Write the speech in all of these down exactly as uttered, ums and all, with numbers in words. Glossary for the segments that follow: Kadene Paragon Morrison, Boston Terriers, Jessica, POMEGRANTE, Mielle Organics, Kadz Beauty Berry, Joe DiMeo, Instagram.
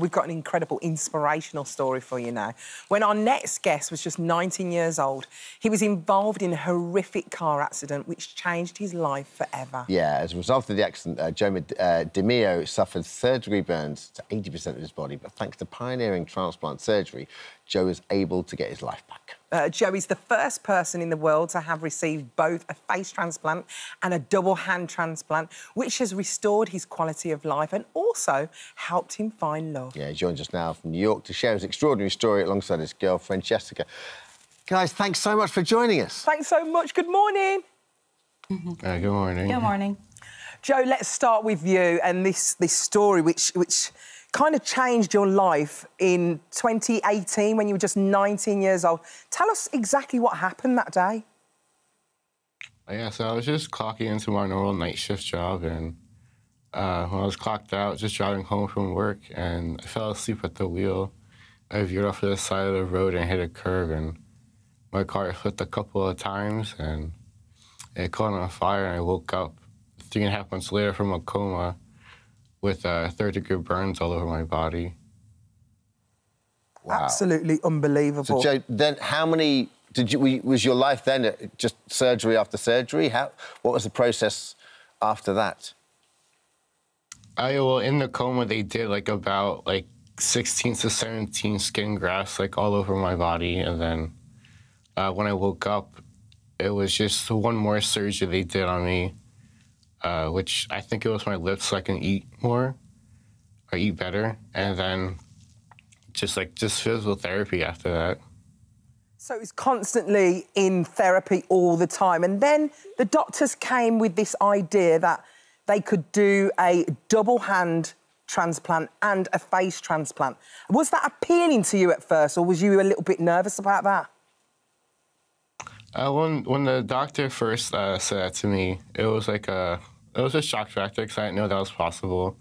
we've got an incredible inspirational story for you now. When our next guest was just nineteen years old, he was involved in a horrific car accident which changed his life forever. Yeah, as a result of the accident, uh, Joe uh, DiMeo suffered third-degree burns to eighty percent of his body, but thanks to pioneering transplant surgery, Joe is able to get his life back. Uh, Joe is the first person in the world to have received both a face transplant and a double hand transplant, which has restored his quality of life and also helped him find love. Yeah, he joins us now from New York to share his extraordinary story alongside his girlfriend, Jessica. Guys, thanks so much for joining us. Thanks so much. Good morning. Mm-hmm. uh, good morning. Good morning. Joe, let's start with you and this, this story which... which kind of changed your life in twenty eighteen when you were just nineteen years old. Tell us exactly what happened that day. Yeah, so I was just clocking into my normal night shift job, and uh, when I was clocked out, just driving home from work, and I fell asleep at the wheel. I veered off to the side of the road and hit a curb, and my car flipped a couple of times, and it caught on fire, and I woke up three and a half months later from a coma with uh, third-degree burns all over my body. Wow. Absolutely unbelievable. So, Joe, then how many... Did you, was your life then just surgery after surgery? How, what was the process after that? I, well, in the coma, they did, like, about, like, sixteen to seventeen skin grafts, like, all over my body. And then uh, when I woke up, it was just one more surgery they did on me. Uh, which I think it was my lips, so I can eat more, or eat better, and then just like just physical therapy after that. So it was constantly in therapy all the time, and then the doctors came with this idea that they could do a double hand transplant and a face transplant. Was that appealing to you at first, or was you a little bit nervous about that? Uh, when, when the doctor first uh, said that to me, it was like a, it was a shock factor because I didn't know that was possible.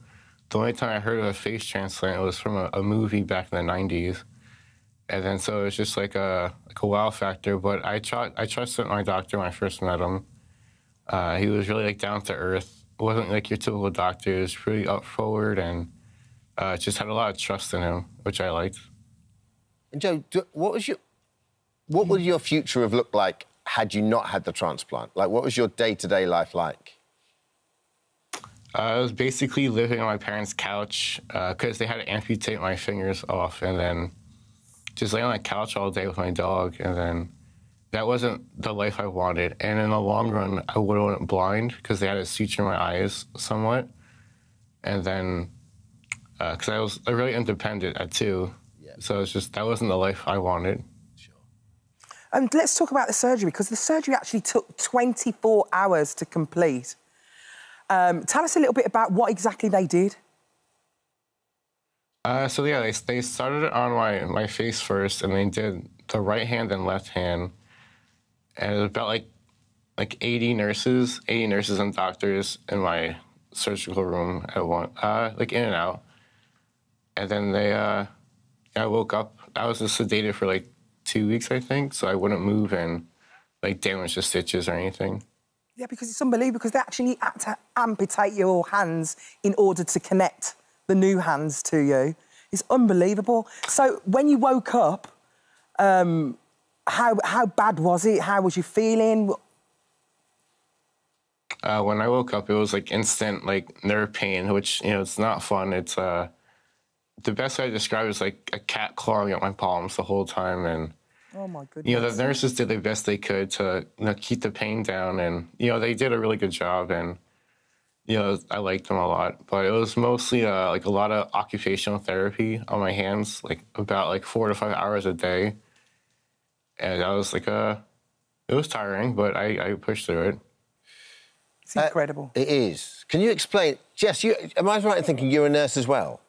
The only time I heard of a face transplant, it was from a, a movie back in the nineties. And then so it was just like a, like a wow factor, but I, tr I trusted my doctor when I first met him. Uh, he was really like down to earth. It wasn't like your typical doctor, he was pretty up forward and uh, just had a lot of trust in him, which I liked. And Joe, do, what was your... What would your future have looked like had you not had the transplant? Like, what was your day-to-day life like? Uh, I was basically living on my parents' couch because uh, they had to amputate my fingers off, and then just laying on the couch all day with my dog, and then that wasn't the life I wanted. And in the long run, I would have went blind because they had a suture in my eyes somewhat. And then, because uh, I was really independent at two, yeah. So it's just that wasn't the life I wanted. And let's talk about the surgery, because the surgery actually took twenty-four hours to complete. Um, tell us a little bit about what exactly they did. Uh, so, yeah, they, they started it on my, my face first, and they did the right hand and left hand. And it was about, like, like eighty nurses, eighty nurses and doctors in my surgical room at one, uh, like, in and out. And then they, uh, I woke up. I was just sedated for, like, two weeks, I think, so I wouldn't move and, like, damage the stitches or anything. Yeah, because it's unbelievable, because they actually had to amputate your hands in order to connect the new hands to you. It's unbelievable. So when you woke up, um, how, how bad was it? How was you feeling? Uh, when I woke up, it was, like, instant, like, nerve pain, which, you know, it's not fun. It's, uh... the best way to describe it is, like, a cat clawing at my palms the whole time, and... Oh, my goodness. You know, the nurses did the best they could to, you know, keep the pain down, and, you know, they did a really good job, and, you know, I liked them a lot. But it was mostly, uh, like, a lot of occupational therapy on my hands, like, about, like, four to five hours a day. And I was, like, uh... it was tiring, but I, I pushed through it. It's incredible. Uh, it is. Can you explain... Jess, you, am I right in thinking you're a nurse as well?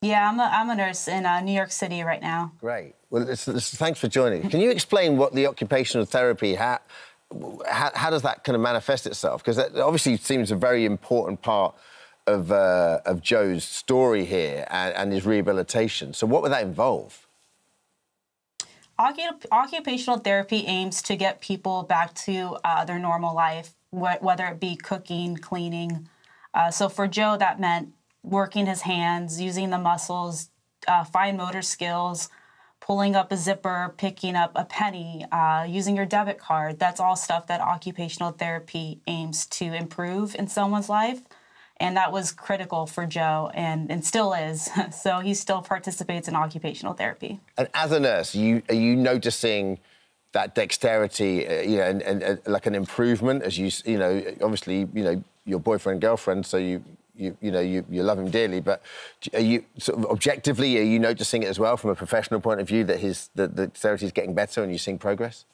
Yeah, I'm a, I'm a nurse in uh, New York City right now. Great. Well, it's, it's, thanks for joining. Can you explain what the occupational therapy, how, how, how does that kind of manifest itself? Because that obviously seems a very important part of, uh, of Joe's story here and, and his rehabilitation. So what would that involve? Occup occupational therapy aims to get people back to uh, their normal life, wh whether it be cooking, cleaning. Uh, so for Joe, that meant working his hands, using the muscles, uh, fine motor skills, pulling up a zipper, picking up a penny, uh, using your debit card. That's all stuff that occupational therapy aims to improve in someone's life. And that was critical for Joe, and, and still is. So he still participates in occupational therapy. And as a nurse, you, are you noticing that dexterity, uh, you know, and, and, and like an improvement as you, you know, obviously, you know, your boyfriend, girlfriend, so you, you, you know, you, you love him dearly, but are you sort of objectively, are you noticing it as well from a professional point of view that his, the, the dexterity is getting better and you're seeing progress?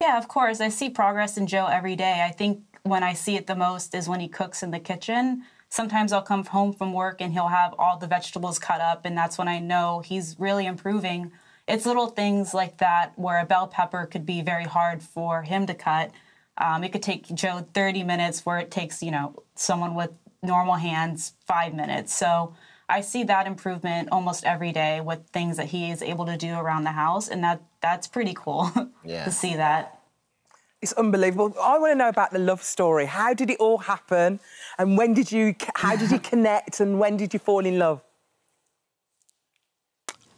Yeah, of course. I see progress in Joe every day. I think when I see it the most is when he cooks in the kitchen. Sometimes I'll come home from work and he'll have all the vegetables cut up, and that's when I know he's really improving. It's little things like that where a bell pepper could be very hard for him to cut. Um, it could take Joe thirty minutes where it takes, you know, someone with normal hands five minutes. So I see that improvement almost every day with things that he is able to do around the house, and that that's pretty cool yeah. to see that. It's unbelievable. I want to know about the love story. How did it all happen? And when did you, how did you connect, and when did you fall in love?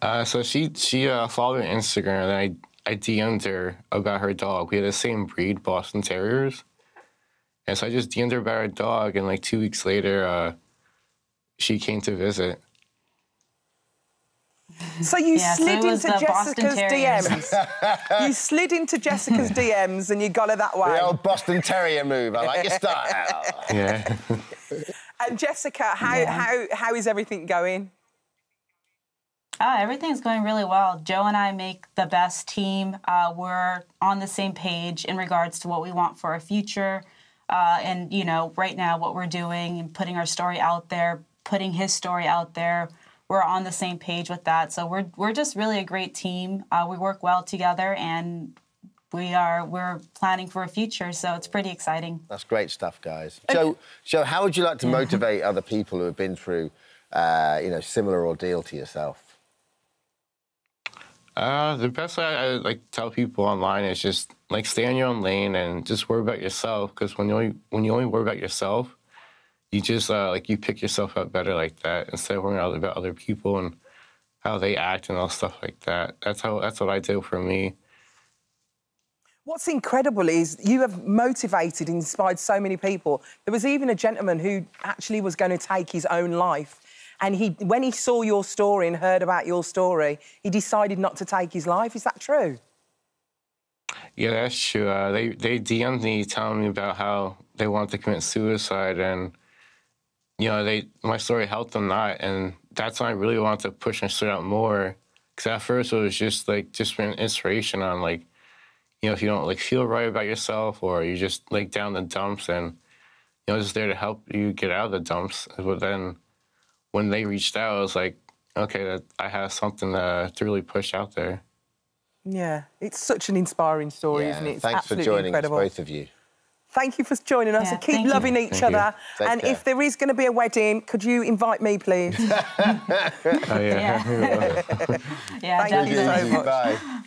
Uh, so she, she uh, followed me on Instagram, and I, I D M'd her about her dog. We had the same breed, Boston Terriers. And so I just D M'd her about her dog, and like two weeks later, uh, she came to visit. So you yeah, slid so into Jessica's D Ms. You slid into Jessica's D Ms and you got her that way. The old Boston Terrier move. I like your style. Yeah. And Jessica, how, yeah. how, how is everything going? Uh, everything's going really well. Joe and I make the best team. Uh, we're on the same page in regards to what we want for our future. Uh, and, you know, right now what we're doing and putting our story out there, putting his story out there, we're on the same page with that. So we're, we're just really a great team. Uh, we work well together, and we are, we're planning for a future. So it's pretty exciting. That's great stuff, guys. Joe, Joe, how would you like to motivate other people who have been through, uh, you know, similar ordeal to yourself? Uh, the best way I, I like tell people online is just like stay in your own lane and just worry about yourself. Because when you only, when you only worry about yourself, you just uh, like you pick yourself up better like that instead of worrying about other people and how they act and all stuff like that. That's how that's what I do for me. What's incredible is you have motivated and inspired so many people. There was even a gentleman who actually was going to take his own life. And he, when he saw your story and heard about your story, he decided not to take his life. Is that true? Yeah, that's true. Uh, they they D M'd me telling me about how they wanted to commit suicide, and you know, they my story helped them not, and that's why I really wanted to push and start out more. Because at first it was just like just an inspiration on like, you know, if you don't like feel right about yourself or you're just like down the dumps, and you know, just there to help you get out of the dumps. But then when they reached out, I was like, okay, I have something to, to really push out there. Yeah, it's such an inspiring story, yeah, isn't it? It's thanks for joining incredible. us, both of you. Thank you for joining us. Yeah, keep loving you. each thank other. And care. if there is going to be a wedding, could you invite me, please? oh, yeah. Yeah, yeah. Thank you so much. Bye.